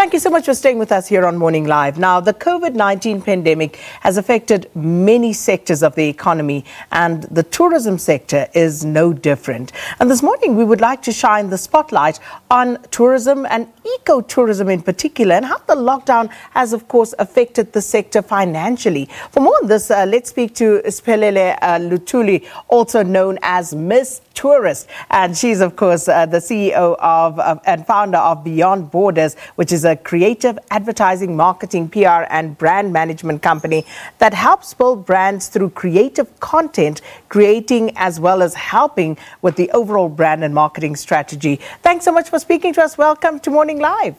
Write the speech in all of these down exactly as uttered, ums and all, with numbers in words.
Thank you so much for staying with us here on Morning Live. Now, the COVID nineteen pandemic has affected many sectors of the economy, and the tourism sector is no different. And this morning, we would like to shine the spotlight on tourism and ecotourism in particular, and how the lockdown has, of course, affected the sector financially. For more on this, uh, let's speak to Siphelele uh, Luthuli, also known as Miss Tourist. And she's, of course, uh, the C E O of uh, and founder of Beyond Borders, which is a creative advertising, marketing, P R and brand management company that helps build brands through creative content, creating as well as helping with the overall brand and marketing strategy. Thanks so much for speaking to us. Welcome to Morning Live.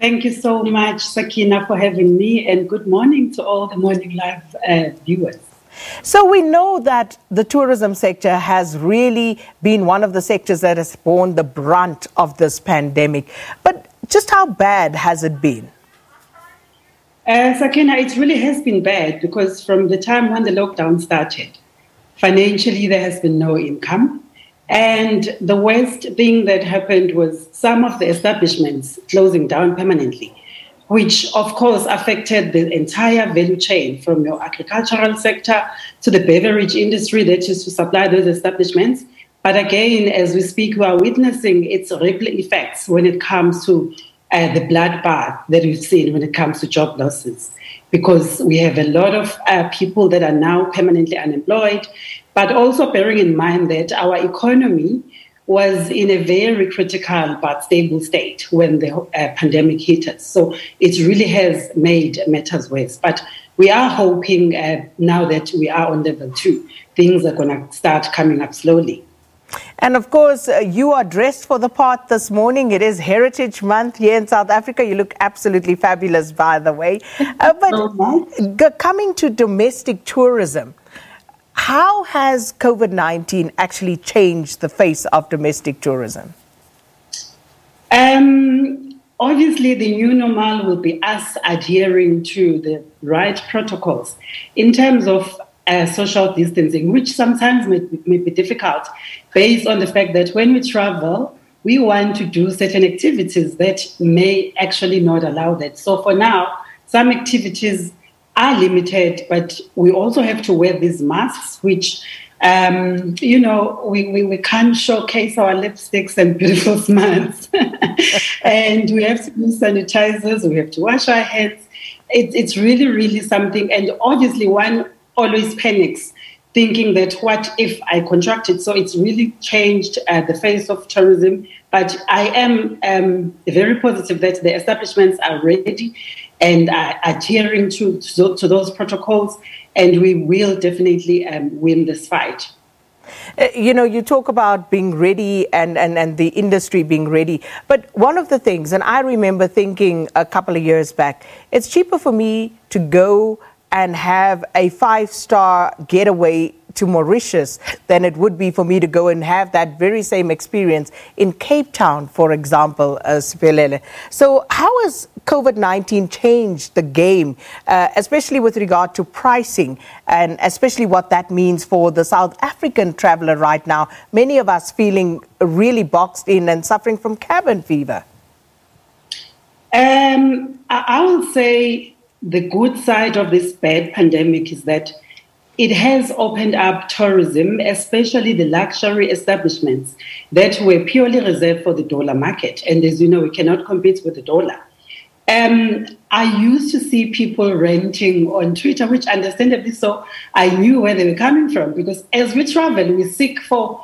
Thank you so much, Sakina, for having me, and good morning to all the Morning Live uh, viewers. So we know that the tourism sector has really been one of the sectors that has borne the brunt of this pandemic. But just how bad has it been? Uh, Sakina, it really has been bad, because from the time when the lockdown started, financially there has been no income. And the worst thing that happened was some of the establishments closing down permanently, which, of course, affected the entire value chain, from your agricultural sector to the beverage industry that used to supply those establishments. But again, as we speak, we are witnessing its ripple effects when it comes to uh, the bloodbath that we've seen when it comes to job losses, because we have a lot of uh, people that are now permanently unemployed, but also bearing in mind that our economy was in a very critical but stable state when the uh, pandemic hit us. So it really has made matters worse. But we are hoping uh, now that we are on level two, things are going to start coming up slowly. And of course, uh, you are dressed for the part this morning. It is Heritage Month here in South Africa. You look absolutely fabulous, by the way. Uh, but coming to domestic tourism, how has COVID nineteen actually changed the face of domestic tourism? Um, obviously, the new normal will be us adhering to the right protocols in terms of uh, social distancing, which sometimes may, may be difficult based on the fact that when we travel, we want to do certain activities that may actually not allow that. So for now, some activities are limited, but we also have to wear these masks, which, um, you know, we, we, we can't showcase our lipsticks and beautiful smiles. And we have to use sanitizers, we have to wash our hands. It, it's really, really something. And obviously, one always panics, thinking that what if I contracted? So it's really changed uh, the face of tourism. But I am um, very positive that the establishments are ready and are adhering to, to, to those protocols, and we will definitely um, win this fight. Uh, you know, you talk about being ready and, and, and the industry being ready, but one of the things, and I remember thinking a couple of years back, it's cheaper for me to go and have a five-star getaway to Mauritius than it would be for me to go and have that very same experience in Cape Town, for example, uh, Siphelele. So how has COVID nineteen changed the game, uh, especially with regard to pricing, and especially what that means for the South African traveller right now, many of us feeling really boxed in and suffering from cabin fever? Um, I would say the good side of this bad pandemic is that it has opened up tourism, especially the luxury establishments that were purely reserved for the dollar market. And as you know, we cannot compete with the dollar. Um, I used to see people renting on Twitter, which understandably so, I knew where they were coming from, because as we travel, we seek for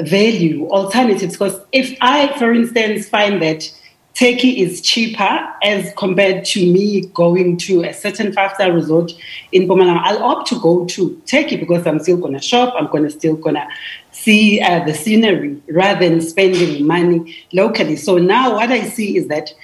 value, alternatives. Because if I, for instance, find that Turkey is cheaper as compared to me going to a certain five-star resort in Pomona, I'll opt to go to Turkey because I'm still going to shop, I'm going to still going to see uh, the scenery rather than spending money locally. So now what I see is that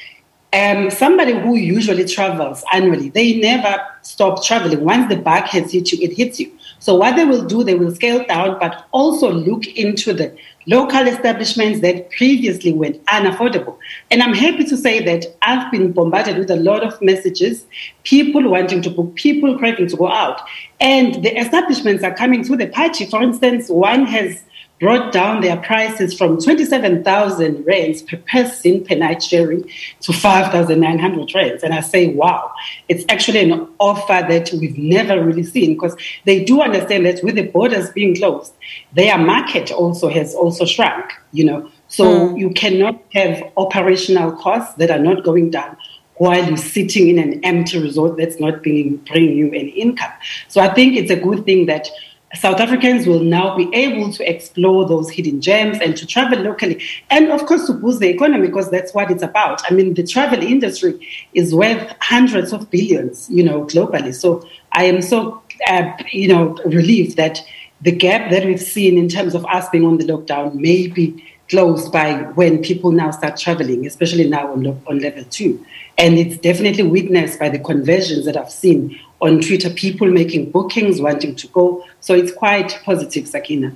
um, somebody who usually travels annually, they never stop traveling. Once the bug has hit you, it hits you. So what they will do, they will scale down, but also look into the local establishments that previously were unaffordable. And I'm happy to say that I've been bombarded with a lot of messages, people wanting to book, people craving to go out. And the establishments are coming to the party. For instance, one has brought down their prices from twenty-seven thousand rands per person per night sharing to five thousand nine hundred rands. And I say, wow, it's actually an offer that we've never really seen, because they do understand that with the borders being closed, their market also has also shrunk, you know. So mm. you cannot have operational costs that are not going down while you're sitting in an empty resort that's not being, bringing you an income. So I think it's a good thing that South Africans will now be able to explore those hidden gems and to travel locally. And, of course, to boost the economy, because that's what it's about. I mean, the travel industry is worth hundreds of billions, you know, globally. So I am so, uh, you know, relieved that the gap that we've seen in terms of us being on the lockdown may be closed by when people now start traveling, especially now on, lo- on level two. And it's definitely witnessed by the conversions that I've seen on Twitter, people making bookings, wanting to go. So it's quite positive, Sakina.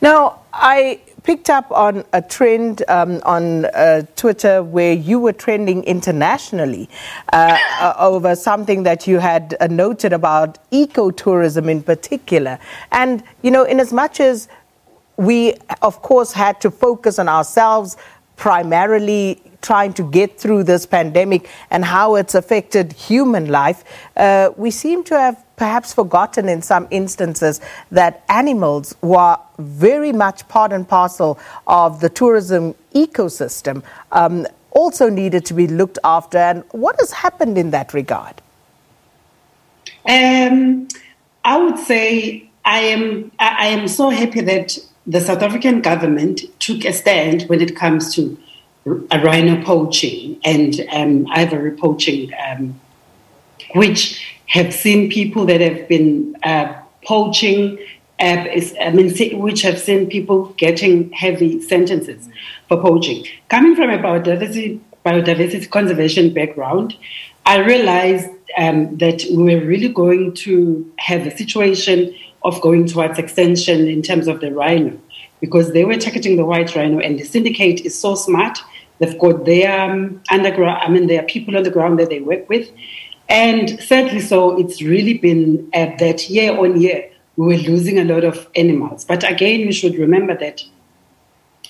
Now, I picked up on a trend um, on uh, Twitter where you were trending internationally uh, uh, over something that you had uh, noted about ecotourism in particular. And, you know, in as much as we, of course, had to focus on ourselves primarily, trying to get through this pandemic and how it's affected human life, uh, we seem to have perhaps forgotten in some instances that animals were very much part and parcel of the tourism ecosystem, um, also needed to be looked after. And what has happened in that regard? Um, I would say I am, I am so happy that the South African government took a stand when it comes to rhino poaching and um, ivory poaching, um, which have seen people that have been uh, poaching, uh, is, I mean, which have seen people getting heavy sentences for poaching. Coming from a biodiversity, biodiversity conservation background, I realized um, that we were really going to have a situation of going towards extinction in terms of the rhino, because they were targeting the white rhino, and the syndicate is so smart. They've got their um, underground, I mean, their people on the ground that they work with. And sadly, so it's really been uh, that year on year, we were losing a lot of animals. But again, we should remember that,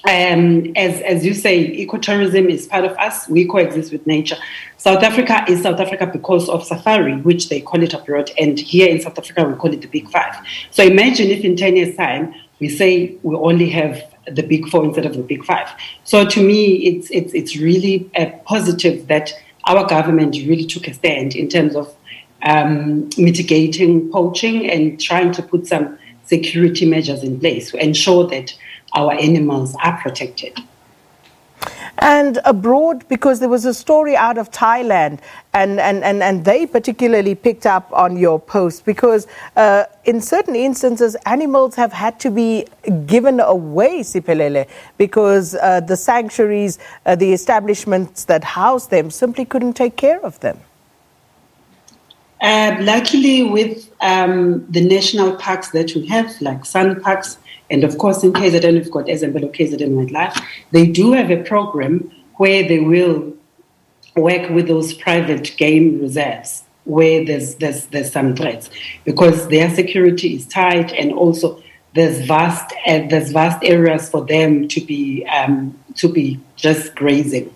um, as, as you say, ecotourism is part of us. We coexist with nature. South Africa is South Africa because of safari, which they call it abroad. And here in South Africa, we call it the Big Five. So imagine if in ten years' time, we say we only have the Big Four instead of the Big Five. So to me, it's it's it's really a positive that our government really took a stand in terms of um, mitigating poaching and trying to put some security measures in place to ensure that our animals are protected. And abroad, because there was a story out of Thailand, and, and, and, and they particularly picked up on your post, because uh, in certain instances, animals have had to be given away, Siphelele, because uh, the sanctuaries, uh, the establishments that house them simply couldn't take care of them. Uh, luckily, with um, the national parks that we have, like Sun Parks, and of course, in K Z N, we've got K Z N Wildlife. They do have a program where they will work with those private game reserves where there's, there's, there's some threats, because their security is tight, and also there's vast uh, there's vast areas for them to be um, to be just grazing.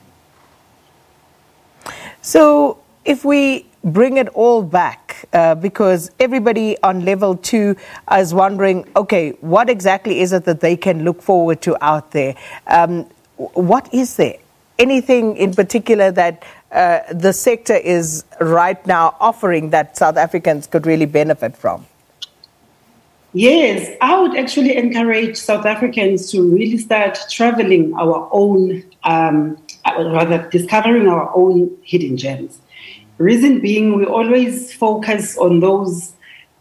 So if we bring it all back, uh, because everybody on level two is wondering, okay, what exactly is it that they can look forward to out there? Um, what is there? Anything in particular that uh, the sector is right now offering that South Africans could really benefit from? Yes, I would actually encourage South Africans to really start traveling our own, um, rather discovering our own hidden gems. Reason being, we always focus on those,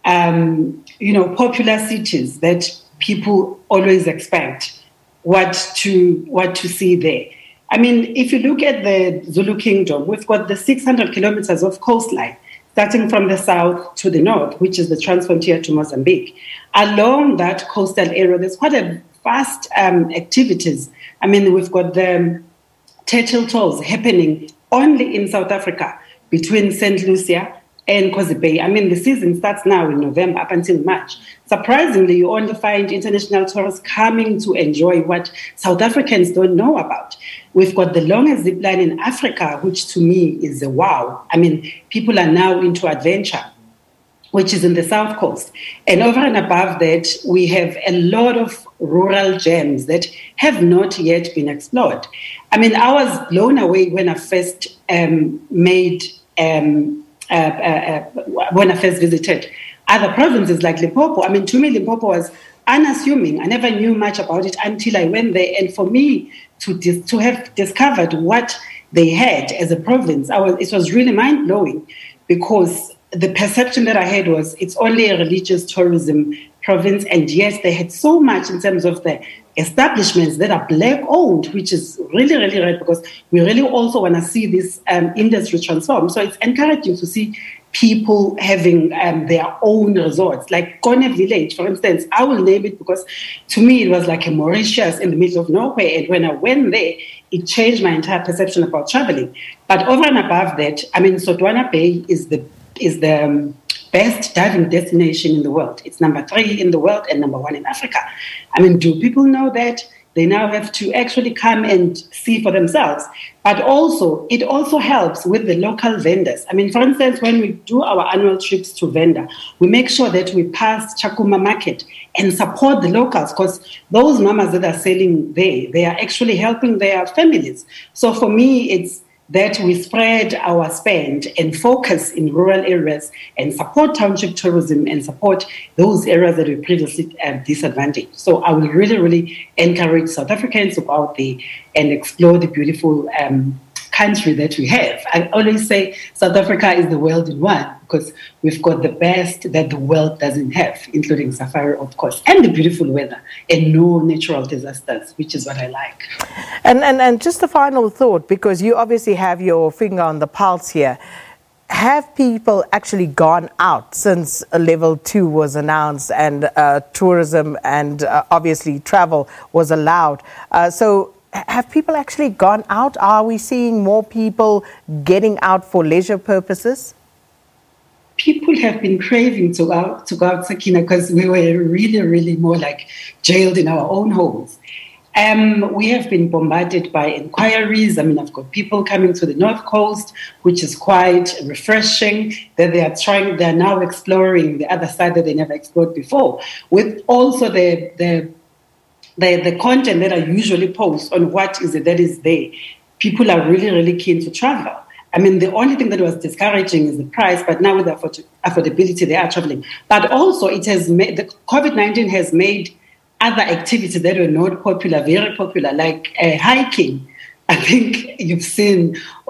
um, you know, popular cities that people always expect what to what to see there. I mean, if you look at the Zulu Kingdom, we've got the six hundred kilometers of coastline, starting from the south to the north, which is the transfrontier to Mozambique. Along that coastal area, there's quite a vast um, activities. I mean, we've got the turtle tours happening only in South Africa, between Saint Lucia and Kosi Bay. I mean, the season starts now in November up until March. Surprisingly, you only find international tourists coming to enjoy what South Africans don't know about. We've got the longest zipline in Africa, which to me is a wow. I mean, people are now into adventure, which is in the South Coast. And over and above that, we have a lot of rural gems that have not yet been explored. I mean, I was blown away when I first um, made, um, uh, uh, uh, when I first visited other provinces like Limpopo. I mean, to me, Limpopo was unassuming. I never knew much about it until I went there. And for me to, dis- to have discovered what they had as a province, I was, it was really mind-blowing, because the perception that I had was it's only a religious tourism province. And yes, they had so much in terms of the establishments that are black-owned, which is really, really right, because we really also want to see this um, industry transform. So it's encouraging to see people having um, their own resorts, like Corner Village, for instance. I will name it because to me it was like a Mauritius in the middle of nowhere. And when I went there, it changed my entire perception about traveling. But over and above that, I mean, Sotwana Bay is the is the best diving destination in the world. It's number three in the world and number one in Africa. I mean, do people know that? They now have to actually come and see for themselves. But also, it also helps with the local vendors. I mean, for instance, when we do our annual trips to Venda, we make sure that we pass Chakuma Market and support the locals, because those mamas that are selling there, they are actually helping their families. So for me, it's that we spread our spend and focus in rural areas and support township tourism and support those areas that were previously uh, disadvantaged. So I will really, really encourage South Africans to go out there and explore the beautiful um, country that we have. I always say South Africa is the world in one, because we've got the best that the world doesn't have, including safari, of course, and the beautiful weather and no natural disasters, which is what I like. And, and, and just a final thought, because you obviously have your finger on the pulse here. Have people actually gone out since level two was announced and uh, tourism and uh, obviously travel was allowed? Uh, so have people actually gone out? Are we seeing more people getting out for leisure purposes? People have been craving to go out, to go out, Sakina, because we were really, really more like jailed in our own homes. Um, we have been bombarded by inquiries. I mean, I've got people coming to the North Coast, which is quite refreshing, that they are trying, they're now exploring the other side that they never explored before, with also the the The, the content that I usually post on what is it that is there. People are really, really keen to travel. I mean, the only thing that was discouraging is the price, but now with afford- affordability, they are traveling. But also, it has made, the COVID nineteen has made other activities that were not popular very popular, like uh, hiking. I think you've seen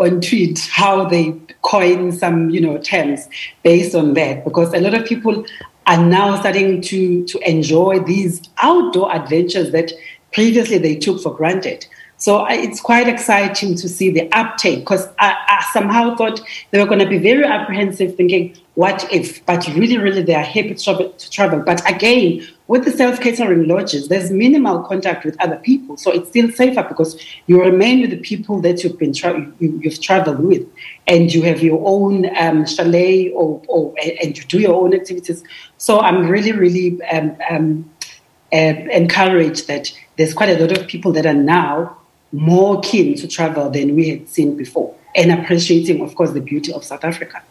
on Twitter how they coin some, you know, terms based on that, because a lot of people are now starting to, to enjoy these outdoor adventures that previously they took for granted. So it's quite exciting to see the uptake, because I, I somehow thought they were going to be very apprehensive, thinking, what if? But really, really, they are happy to travel. To travel. But again, with the self-catering lodges, there's minimal contact with other people. So it's still safer, because you remain with the people that you've been tra- you, you've traveled with, and you have your own um, chalet or, or and you do your own activities. So I'm really, really um, um, uh, encouraged that there's quite a lot of people that are now more keen to travel than we had seen before, and appreciating, of course, the beauty of South Africa.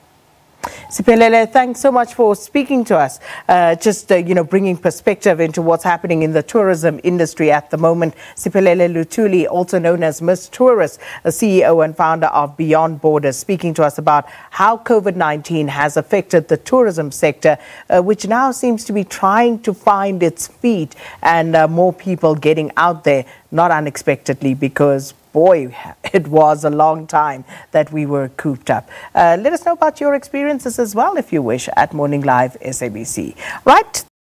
Siphelele, thanks so much for speaking to us. Uh, just, uh, you know, bringing perspective into what's happening in the tourism industry at the moment. Siphelele Luthuli, also known as Miss Tourist, a C E O and founder of Beyond Borders, speaking to us about how COVID nineteen has affected the tourism sector, uh, which now seems to be trying to find its feet, and uh, more people getting out there, not unexpectedly, because boy, it was a long time that we were cooped up. Uh, let us know about your experiences as well, if you wish, at Morning Live S A B C. Right.